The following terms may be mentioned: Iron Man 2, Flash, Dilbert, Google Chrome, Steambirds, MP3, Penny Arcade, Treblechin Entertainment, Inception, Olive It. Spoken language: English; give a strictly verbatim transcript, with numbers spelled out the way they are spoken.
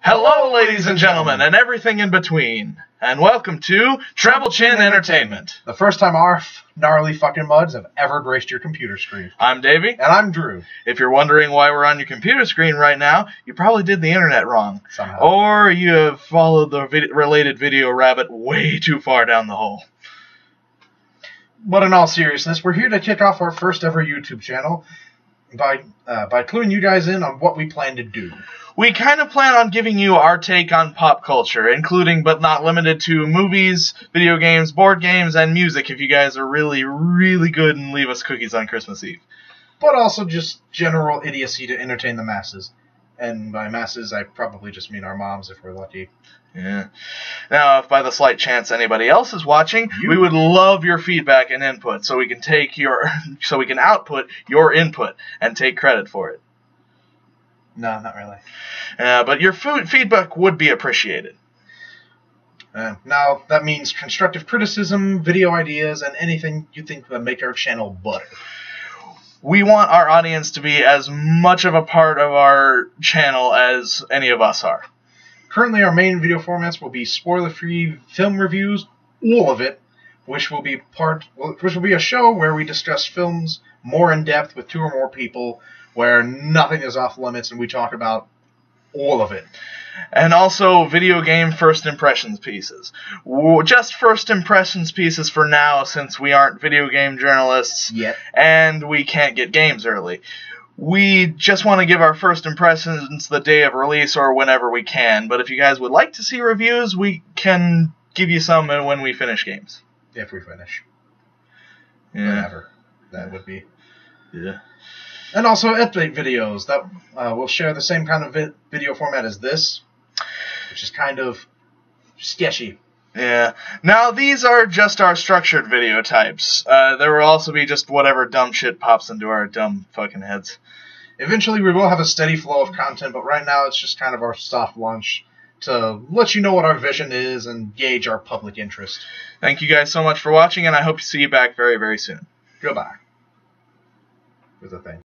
Hello, ladies and gentlemen, and everything in between, and welcome to Treblechin Entertainment. The first time our gnarly fucking muds have ever graced your computer screen. I'm Davey. And I'm Drew. If you're wondering why we're on your computer screen right now, you probably did the internet wrong. Somehow. Or you have followed the vid- related video rabbit way too far down the hole. But in all seriousness, we're here to kick off our first ever YouTube channel by uh, by cluing you guys in on what we plan to do. We kind of plan on giving you our take on pop culture, including but not limited to movies, video games, board games, and music if you guys are really, really good and leave us cookies on Christmas Eve. But also just general idiocy to entertain the masses. And by masses, I probably just mean our moms if we're lucky. Yeah. Now, if by the slight chance anybody else is watching, you. we would love your feedback and input so we can take your, so we can output your input and take credit for it. No, not really. Uh, but your food feedback would be appreciated. Uh, now, that means constructive criticism, video ideas, and anything you think will make our channel butter. We want our audience to be as much of a part of our channel as any of us are. Currently, our main video formats will be spoiler-free film reviews, Olive It, which will be part, which will be a show where we discuss films more in depth with two or more people, where nothing is off limits, and we talk about all of it. And also video game first impressions pieces. Just first impressions pieces for now, since we aren't video game journalists, yet. And we can't get games early. We just want to give our first impressions the day of release or whenever we can, but if you guys would like to see reviews, we can give you some when we finish games. If we finish. Yeah. Whenever. That would be. Yeah. And also update videos that uh, will share the same kind of vi video format as this, which is kind of sketchy. Yeah. Now, these are just our structured video types. Uh, there will also be just whatever dumb shit pops into our dumb fucking heads. Eventually, we will have a steady flow of content, but right now it's just kind of our soft launch to let you know what our vision is and gauge our public interest. Thank you guys so much for watching, and I hope to see you back very, very soon. Goodbye. With a thing.